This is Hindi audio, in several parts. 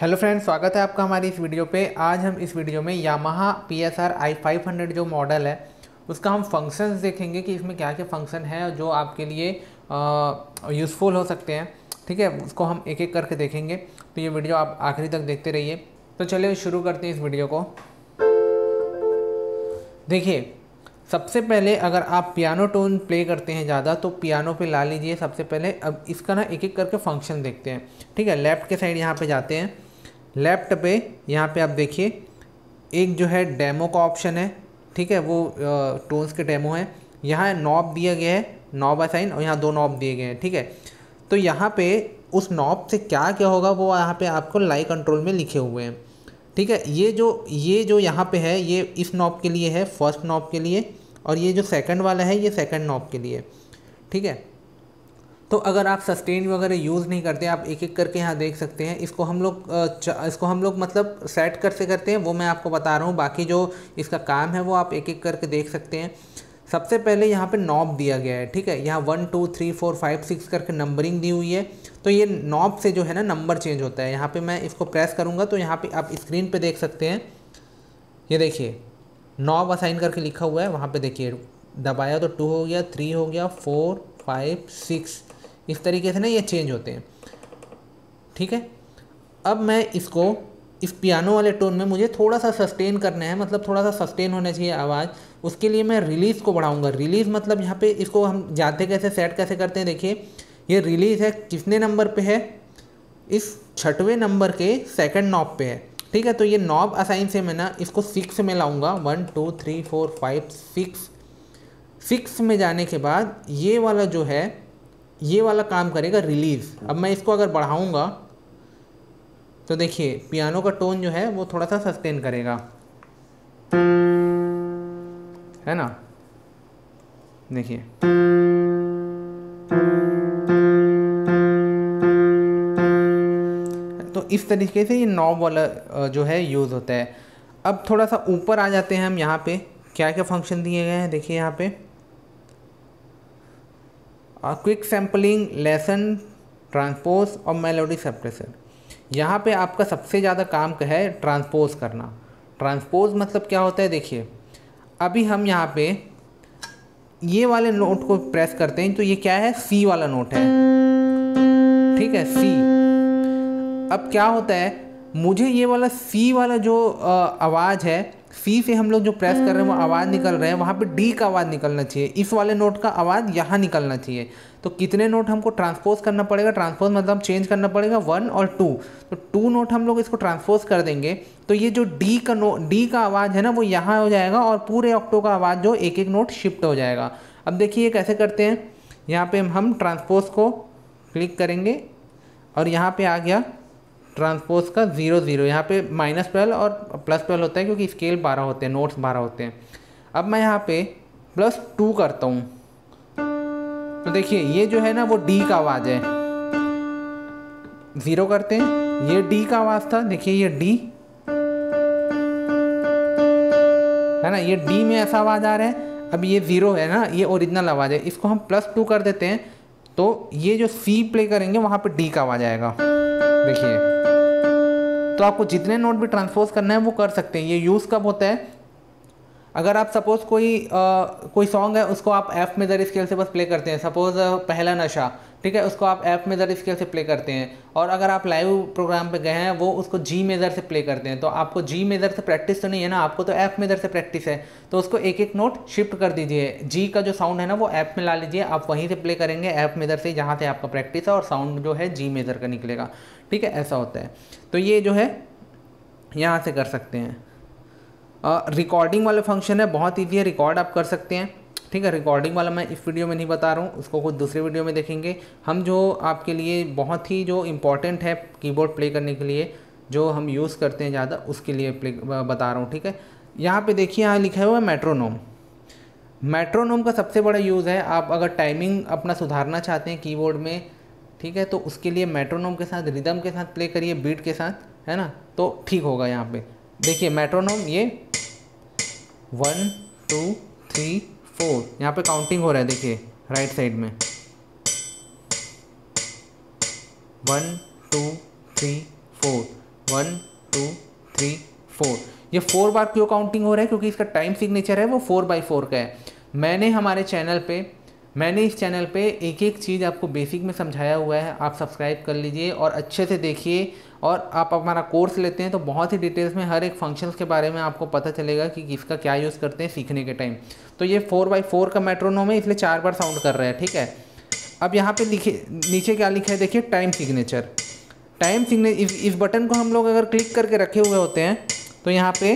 हेलो फ्रेंड्स, स्वागत है आपका हमारी इस वीडियो पे। आज हम इस वीडियो में यामाहा PSR i500 जो मॉडल है उसका हम फंक्शंस देखेंगे कि इसमें क्या क्या फंक्शन है जो आपके लिए यूज़फुल हो सकते हैं। ठीक है, उसको हम एक एक करके देखेंगे, तो ये वीडियो आप आखिरी तक देखते रहिए। तो चलिए शुरू करते हैं इस वीडियो को। देखिए, सबसे पहले अगर आप पियानो टोन प्ले करते हैं ज़्यादा तो पियानो पे ला लीजिए सबसे पहले। अब इसका ना एक एक करके फंक्शन देखते हैं। ठीक है, लेफ़्ट के साइड यहाँ पे जाते हैं। लेफ़्ट पे यहाँ पे आप देखिए एक जो है डेमो का ऑप्शन है। ठीक है, वो टोन्स के डेमो है। यहाँ नॉब दिया गया है, नॉब असाइन, और यहाँ दो नॉब दिए गए हैं। ठीक है, तो यहाँ पर उस नॉब से क्या क्या होगा वो यहाँ पर आपको लाइव कंट्रोल में लिखे हुए हैं। ठीक है, ये जो यहाँ पे है ये इस नॉब के लिए है, फर्स्ट नॉब के लिए, और ये जो सेकंड वाला है ये सेकंड नॉब के लिए। ठीक है, तो अगर आप सस्टेन वगैरह यूज़ नहीं करते, आप एक एक करके यहाँ देख सकते हैं। इसको हम लोग मतलब सेट करते करते हैं, वो मैं आपको बता रहा हूँ। बाकी जो इसका काम है वो आप एक एक करके देख सकते हैं। सबसे पहले यहाँ पे नॉब दिया गया है। ठीक है, यहाँ 1 2 3 4 5 6 करके नंबरिंग दी हुई है। तो ये नॉब से जो है ना नंबर चेंज होता है। यहाँ पे मैं इसको प्रेस करूँगा तो यहाँ पे आप स्क्रीन पे देख सकते हैं। ये देखिए नॉब असाइन करके लिखा हुआ है, वहाँ पे देखिए दबाया तो 2 हो गया, 3 हो गया, 4 5 6 इस तरीके से ना ये चेंज होते हैं। ठीक है, अब मैं इसको इस पियानो वाले टोन में मुझे थोड़ा सा सस्टेन करना है, मतलब थोड़ा सा सस्टेन होना चाहिए आवाज़। उसके लिए मैं रिलीज़ को बढ़ाऊंगा। रिलीज़ मतलब यहाँ पे इसको हम जाते कैसे, सेट कैसे करते हैं। देखिए ये रिलीज़ है, कितने नंबर पे है, इस 6वें नंबर के सेकंड नॉब पे है। ठीक है, तो ये नॉब असाइन से मैं ना इसको 6 में लाऊँगा। 1 2 3 4 5 6 6 में जाने के बाद ये वाला जो है ये वाला काम करेगा रिलीज़। अब मैं इसको अगर बढ़ाऊँगा तो देखिए पियानो का टोन जो है वो थोड़ा सा सस्टेन करेगा, है ना। देखिए तो इस तरीके से ये नॉब वाला जो है यूज़ होता है। अब थोड़ा सा ऊपर आ जाते हैं हम। यहाँ पे क्या क्या फंक्शन दिए गए हैं देखिए। यहाँ पे क्विक सैम्पलिंग, लेसन, ट्रांसपोज और मेलोडी सप्रेसर। यहाँ पे आपका सबसे ज़्यादा काम का है ट्रांसपोज करना। ट्रांसपोज मतलब क्या होता है, देखिए अभी हम यहाँ पे ये वाले नोट को प्रेस करते हैं तो ये क्या है, सी वाला नोट है। ठीक है, सी। अब क्या होता है, मुझे ये वाला सी वाला जो आवाज़ है, सी से हम लोग जो प्रेस कर रहे हैं वो आवाज़ निकल रहे हैं, वहाँ पे डी का आवाज़ निकलना चाहिए, इस वाले नोट का आवाज़ यहाँ निकलना चाहिए। तो कितने नोट हमको ट्रांसपोज करना पड़ेगा, ट्रांसपोज मतलब चेंज करना पड़ेगा, 1 और 2। तो 2 नोट हम लोग इसको ट्रांसपोज कर देंगे तो ये जो डी का आवाज़ है ना वो यहाँ हो जाएगा और पूरे ऑक्टो का आवाज़ जो एक एक नोट शिफ्ट हो जाएगा। अब देखिए ये कैसे करते हैं। यहाँ पर हम ट्रांसपोज को क्लिक करेंगे और यहाँ पर आ गया ट्रांसपोज का 0 0। यहाँ पे -12 और +12 होता है क्योंकि स्केल 12 होते हैं, नोट्स 12 होते हैं। अब मैं यहाँ पे +2 करता हूँ तो देखिए ये जो है ना वो डी का आवाज़ है। 0 करते हैं, ये डी का आवाज़ था, देखिए ये डी है ना, ये डी में ऐसा आवाज़ आ रहा है। अब ये 0 है ना, ये ओरिजिनल आवाज़ है, इसको हम +2 कर देते हैं तो ये जो सी प्ले करेंगे वहाँ पर डी का आवाज़ आएगा। देखिए, तो आपको जितने नोट भी ट्रांसपोज करना है वो कर सकते हैं। ये यूज़ कब होता है, अगर आप सपोज़ कोई सॉन्ग है उसको आप एफ मेजर स्केल से बस प्ले करते हैं, सपोज़ पहला नशा। ठीक है, उसको आप एफ मेजर स्केल से प्ले करते हैं, और अगर आप लाइव प्रोग्राम पे गए हैं वो उसको जी मेजर से प्ले करते हैं। तो आपको जी मेजर से प्रैक्टिस तो नहीं है ना, आपको तो एफ मेजर से प्रैक्टिस है। तो उसको एक एक नोट शिफ्ट कर दीजिए, जी का जो साउंड है ना वो एफ में ला लीजिए, आप वहीं से प्ले करेंगे एफ मेजर से, जहाँ से आपका प्रैक्टिस है, और साउंड जो है जी मेजर का निकलेगा। ठीक है, ऐसा होता है। तो ये जो है यहाँ से कर सकते हैं। रिकॉर्डिंग वाले फंक्शन है, बहुत ईजी है, रिकॉर्ड आप कर सकते हैं। ठीक है, रिकॉर्डिंग वाला मैं इस वीडियो में नहीं बता रहा हूँ, उसको कुछ दूसरे वीडियो में देखेंगे हम, जो आपके लिए बहुत ही जो इम्पॉर्टेंट है कीबोर्ड प्ले करने के लिए, जो हम यूज़ करते हैं ज़्यादा, उसके लिए बता रहा हूँ। ठीक है, यहाँ पे देखिए यहाँ लिखा हुआ है मेट्रोनोम। मेट्रोनोम का सबसे बड़ा यूज़ है, आप अगर टाइमिंग अपना सुधारना चाहते हैं कीबोर्ड में, ठीक है, तो उसके लिए मेट्रोनोम के साथ, रिदम के साथ प्ले करिए, बीट के साथ, है ना, तो ठीक होगा। यहाँ पर देखिए मेट्रोनोम ये 1 2 3 4 यहाँ पे काउंटिंग हो रहा है। देखिए राइट साइड में 1 2 3 4 वन टू थ्री फोर। ये फोर बार क्यों काउंटिंग हो रहा है? क्योंकि इसका टाइम सिग्नेचर है वो 4x4 का है। मैंने इस चैनल पे एक एक चीज़ आपको बेसिक में समझाया हुआ है। आप सब्सक्राइब कर लीजिए और अच्छे से देखिए, और आप हमारा कोर्स लेते हैं तो बहुत ही डिटेल्स में हर एक फंक्शंस के बारे में आपको पता चलेगा कि किसका क्या यूज़ करते हैं सीखने के टाइम। तो ये 4x4 का मेट्रोनोम है, इसलिए 4 बार साउंड कर रहा है, ठीक है। अब यहाँ पे लिखे, नीचे क्या लिखा है देखिए, टाइम सिग्नेचर। टाइम सिग्नेचर इस बटन को हम लोग अगर क्लिक करके रखे हुए होते हैं तो यहाँ पे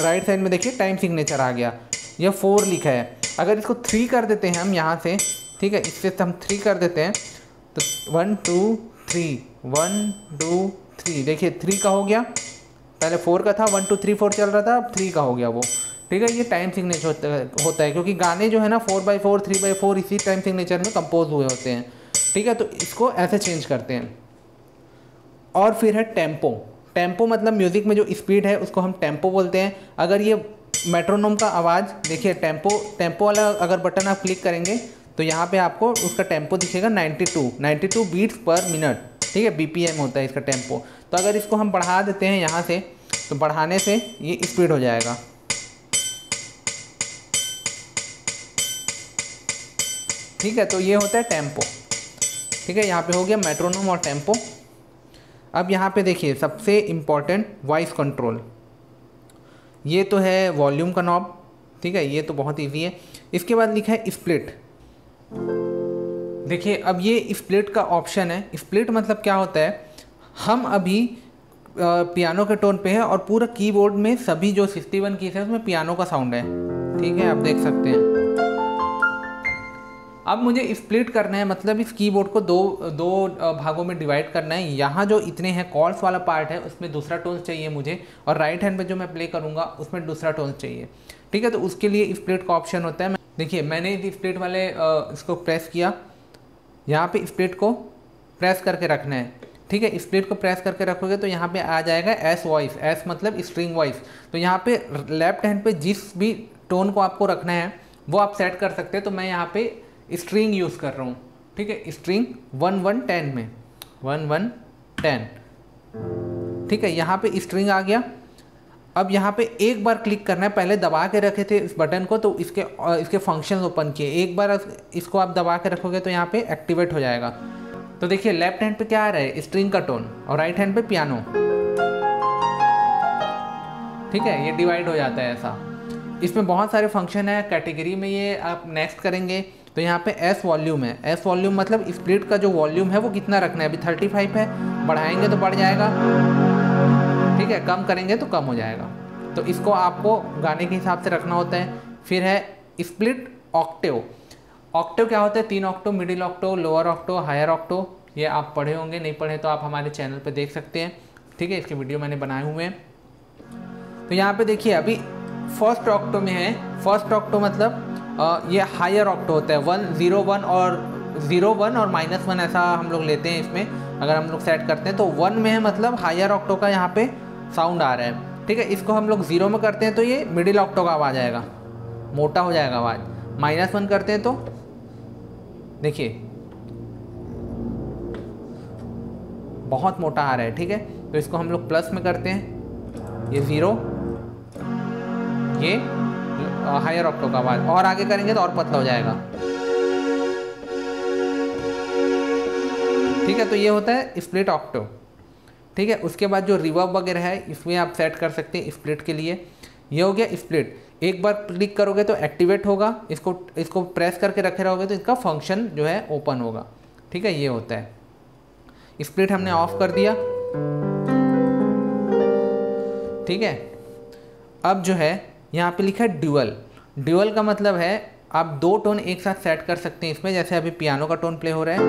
राइट साइड में देखिए टाइम सिग्नेचर आ गया, यह 4 लिखा है। अगर इसको 3 कर देते हैं हम यहाँ से, ठीक है, इससे हम 3 कर देते हैं तो 1 2 3 1 2 3, देखिए 3 का हो गया। पहले 4 का था, 1 2 3 4 चल रहा था, अब 3 का हो गया वो, ठीक है। ये टाइम सिग्नेचर होता है क्योंकि गाने जो है ना 4x4 3x4 इसी टाइम सिग्नेचर में कंपोज हुए होते हैं, ठीक है। तो इसको ऐसे चेंज करते हैं। और फिर है टेम्पो। टेम्पो मतलब म्यूज़िक में जो स्पीड है उसको हम टेम्पो बोलते हैं। अगर ये मेट्रोनोम का आवाज़ देखिए, टेम्पो वाला अगर बटन आप क्लिक करेंगे तो यहाँ पे आपको उसका टेम्पो दिखेगा 92 बीट्स पर मिनट, ठीक है, BPM होता है इसका टेम्पो। तो अगर इसको हम बढ़ा देते हैं यहाँ से, तो बढ़ाने से ये स्पीड हो जाएगा, ठीक है। तो ये होता है टेम्पो, ठीक है। यहाँ पे हो गया मेट्रोनोम और टेम्पो। अब यहाँ पे देखिए सबसे इम्पॉर्टेंट वॉइस कंट्रोल। ये तो है वॉल्यूम का नॉब, ठीक है, ये तो बहुत इजी है। इसके बाद लिखा है स्प्लिट। देखिए अब ये स्प्लिट का ऑप्शन है। स्प्लिट मतलब क्या होता है, हम अभी पियानो के टोन पे है और पूरा कीबोर्ड में सभी जो 61 कीज है उसमें पियानो का साउंड है, ठीक है, आप देख सकते हैं। अब मुझे स्प्लिट करना है, मतलब इस कीबोर्ड को दो भागों में डिवाइड करना है। यहाँ जो इतने हैं कॉल्स वाला पार्ट है उसमें दूसरा टोन्स चाहिए मुझे, और राइट हैंड पे जो मैं प्ले करूँगा उसमें दूसरा टोन्स चाहिए, ठीक है। तो उसके लिए स्प्लिट का ऑप्शन होता है। देखिए मैंने इस स्प्लिट वाले इसको प्रेस किया, यहाँ पर स्प्लिट को प्रेस करके रखना है, ठीक है। स्प्लिट को प्रेस करके रखोगे तो यहाँ पे आ जाएगा एस वॉइस। एस मतलब स्ट्रिंग वॉइस। तो यहाँ पे लेफ्ट हैंड पे जिस भी टोन को आपको रखना है वो आप सेट कर सकते हैं। तो मैं यहाँ पे स्ट्रिंग यूज़ कर रहा हूँ, ठीक है, स्ट्रिंग 1110 में 1110, ठीक है। यहाँ पे स्ट्रिंग आ गया। अब यहाँ पे एक बार क्लिक करना है, पहले दबा के रखे थे इस बटन को तो इसके फंक्शन ओपन किए। एक बार इसको आप दबा के रखोगे तो यहाँ पे एक्टिवेट हो जाएगा। तो देखिए लेफ्ट हैंड पे क्या आ रहा है, स्ट्रिंग का टोन, और राइट हैंड पे पियानो, ठीक है, ये डिवाइड हो जाता है ऐसा। इसमें बहुत सारे फंक्शन है, कैटेगरी में ये आप नेक्स्ट करेंगे। तो यहाँ पे एस वॉल्यूम है। एस वॉल्यूम मतलब स्प्लिट का जो वॉल्यूम है वो कितना रखना है। अभी 35 है, बढ़ाएंगे तो बढ़ जाएगा, ठीक है, कम करेंगे तो कम हो जाएगा। तो इसको आपको गाने के हिसाब से रखना होता है। फिर है स्प्लिट ऑक्टेव। ऑक्टेव क्या होता है, 3 octave, middle octave, lower octave, higher octave. ये आप पढ़े होंगे, नहीं पढ़े तो आप हमारे चैनल पर देख सकते हैं, ठीक है, इसके वीडियो मैंने बनाए हुए हैं। तो यहाँ पर देखिए अभी फर्स्ट ऑक्टो में है। फर्स्ट ऑक्टो मतलब ये हायर ऑक्टो होता है, 1 0 1 और 0 1 और -1 ऐसा हम लोग लेते हैं। इसमें अगर हम लोग सेट करते हैं तो 1 में है, मतलब हायर ऑक्टो का यहाँ पे साउंड आ रहा है, ठीक है। इसको हम लोग 0 में करते हैं तो ये मिडिल ऑक्टो का आवाज़ आएगा, मोटा हो जाएगा आवाज़। -1 करते हैं तो देखिए बहुत मोटा आ रहा है, ठीक है। तो इसको हम लोग प्लस में करते हैं, ये 0, ये हायर ऑक्टो का आवाज। और आगे करेंगे तो और पतला हो जाएगा, ठीक है। तो ये होता है स्प्लिट ऑक्टो, ठीक है। उसके बाद जो रिवर्ब वगैरह है इसमें आप सेट कर सकते हैं स्प्लिट के लिए। ये हो गया स्प्लिट। एक बार क्लिक करोगे तो एक्टिवेट होगा, इसको प्रेस करके रखे रहोगे तो इसका फंक्शन जो है ओपन होगा, ठीक है। ये होता है स्प्लिट, हमने ऑफ कर दिया, ठीक है। अब जो है यहाँ पे लिखा है ड्यूअल। ड्यूअल का मतलब है आप दो टोन एक साथ सेट कर सकते हैं इसमें। जैसे अभी पियानो का टोन प्ले हो रहा है,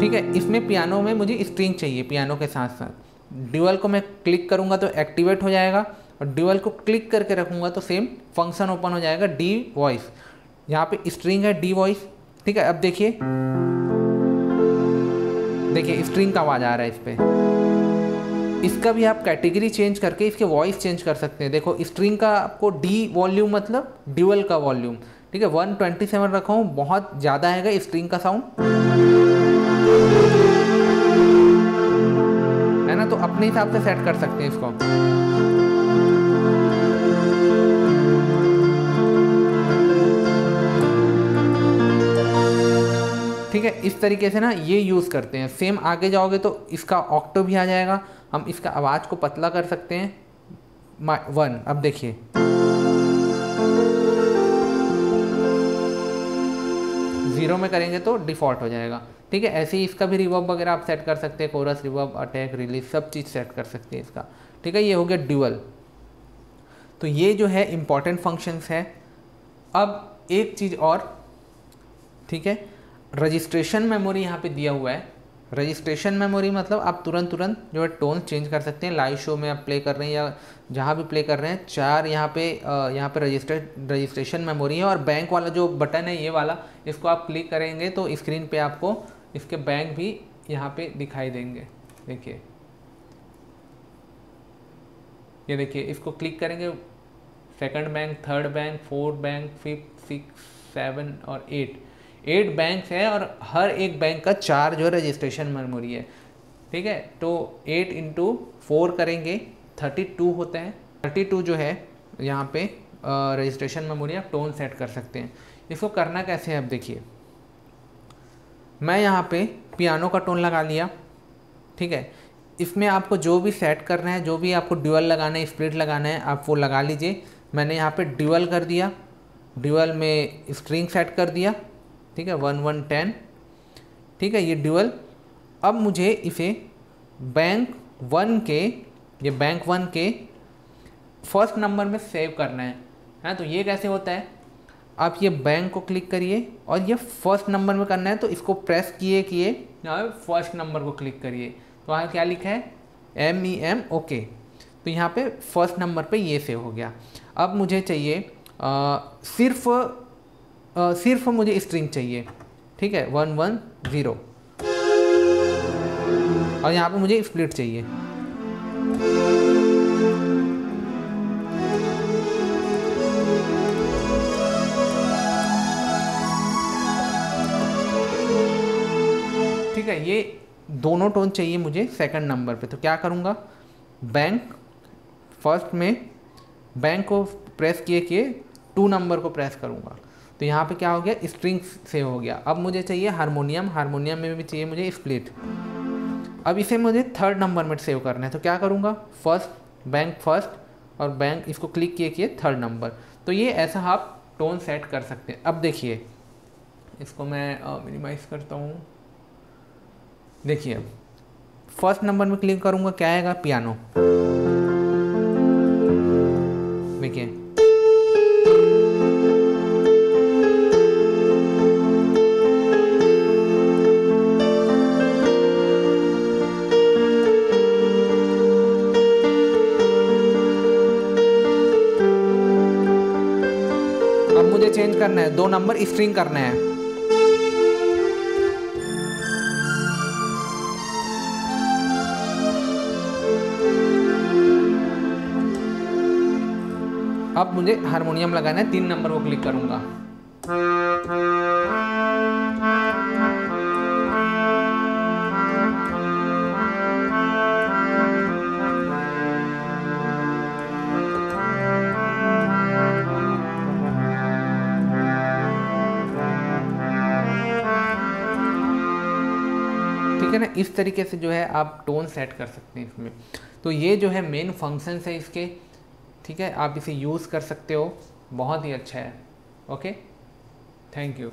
ठीक है, इसमें पियानो में मुझे स्ट्रिंग चाहिए पियानो के साथ साथ। ड्यूअल को मैं क्लिक करूँगा तो एक्टिवेट हो जाएगा, और ड्यूअल को क्लिक करके रखूँगा तो सेम फंक्शन ओपन हो जाएगा, डी वॉइस। यहाँ पे स्ट्रिंग है, डी वॉइस, ठीक है। अब देखिए स्ट्रिंग का आवाज़ आ रहा है इस पर। इसका भी आप कैटेगरी चेंज करके इसके वॉइस चेंज कर सकते हैं। देखो स्ट्रिंग का आपको डी वॉल्यूम मतलब ड्यूअल का वॉल्यूम, ठीक है, 127 रखा हूँ, बहुत ज़्यादा आएगा स्ट्रिंग का साउंड। अपने हिसाब से सेट कर सकते हैं इसको। ठीक है, इस तरीके से ना ये यूज़ करते हैं। सेम आगे जाओगे तो इसका ऑक्टो भी आ जाएगा। हम इसका आवाज़ को पतला कर सकते हैं 1। अब देखिए जीरो में करेंगे तो डिफ़ॉल्ट हो जाएगा। ठीक है, ऐसे ही इसका भी रिवर्ब वगैरह आप सेट कर सकते हैं, कोरस, रिवर्ब, अटैक, रिलीज, सब चीज़ सेट कर सकते हैं इसका। ठीक है, ये हो गया ड्यूअल। तो ये जो है इम्पॉर्टेंट फंक्शंस है। अब एक चीज़ और, ठीक है, रजिस्ट्रेशन मेमोरी यहाँ पे दिया हुआ है। रजिस्ट्रेशन मेमोरी मतलब आप तुरंत तुरंत जो है टोन चेंज कर सकते हैं। लाइव शो में आप प्ले कर रहे हैं या जहाँ भी प्ले कर रहे हैं, 4 यहाँ पे रजिस्ट्रेशन मेमोरी है। और बैंक वाला जो बटन है ये वाला, इसको आप क्लिक करेंगे तो स्क्रीन पे आपको इसके बैंक भी यहाँ पे दिखाई देंगे। देखिए, ये देखिए, इसको क्लिक करेंगे 2nd bank, 3rd bank, 4th bank, 5th, 6th, 7th और 8th। 8 बैंक्स हैं और हर एक बैंक का 4 जो है रजिस्ट्रेशन मेमोरी है। ठीक है, तो 8 × 4 करेंगे 32 होता है। 32 जो है यहाँ पे रजिस्ट्रेशन मेमोरी आप टोन सेट कर सकते हैं। इसको करना कैसे है अब देखिए। मैं यहाँ पे पियानो का टोन लगा लिया। ठीक है, इसमें आपको जो भी सेट करना है, जो भी आपको ड्यूअल लगाना है, स्प्लिट लगाना है, आप वो लगा लीजिए। मैंने यहाँ पर ड्यूअल कर दिया, ड्यूअल में स्ट्रिंग सेट कर दिया। ठीक है, 1 1 10। ठीक है, ये ड्यूअल। अब मुझे इसे बैंक वन के फर्स्ट नंबर में सेव करना है, है। तो ये कैसे होता है, आप ये बैंक को क्लिक करिए और ये फर्स्ट नंबर में करना है, तो इसको प्रेस किए यहाँ पे फर्स्ट नंबर को क्लिक करिए। तो वहाँ क्या लिखा है, MEM, ओके। तो यहाँ पे फर्स्ट नंबर पे ये सेव हो गया। अब मुझे चाहिए सिर्फ मुझे स्ट्रिंग चाहिए। ठीक है, 1 1 0 और यहाँ पे मुझे स्प्लिट चाहिए। ठीक है, ये दोनों टोन चाहिए मुझे सेकंड नंबर पे। तो क्या करूँगा, बैंक फर्स्ट में बैंक को प्रेस किए 2 नंबर को प्रेस करूँगा। तो यहाँ पे क्या हो गया, स्ट्रिंग्स से हो गया। अब मुझे चाहिए हारमोनियम, हारमोनियम में भी चाहिए मुझे स्प्लिट। अब इसे मुझे 3rd नंबर में सेव करना है। तो क्या करूँगा, फर्स्ट और बैंक, इसको क्लिक किए 3rd नंबर। तो ये ऐसा आप टोन सेट कर सकते हैं। अब देखिए, इसको मैं मिनिमाइज करता हूँ। देखिए, फर्स्ट नंबर में क्लिक करूँगा, क्या आएगा, पियानो। देखिए, चेंज करना है 2 नंबर, स्ट्रिंग करना है। अब मुझे हारमोनियम लगाना है, 3 नंबर को क्लिक करूंगा। ठीक है ना, इस तरीके से जो है आप टोन सेट कर सकते हैं इसमें। तो ये जो है मेन फंक्शंस है इसके। ठीक है, आप इसे यूज़ कर सकते हो, बहुत ही अच्छा है। Okay, thank you.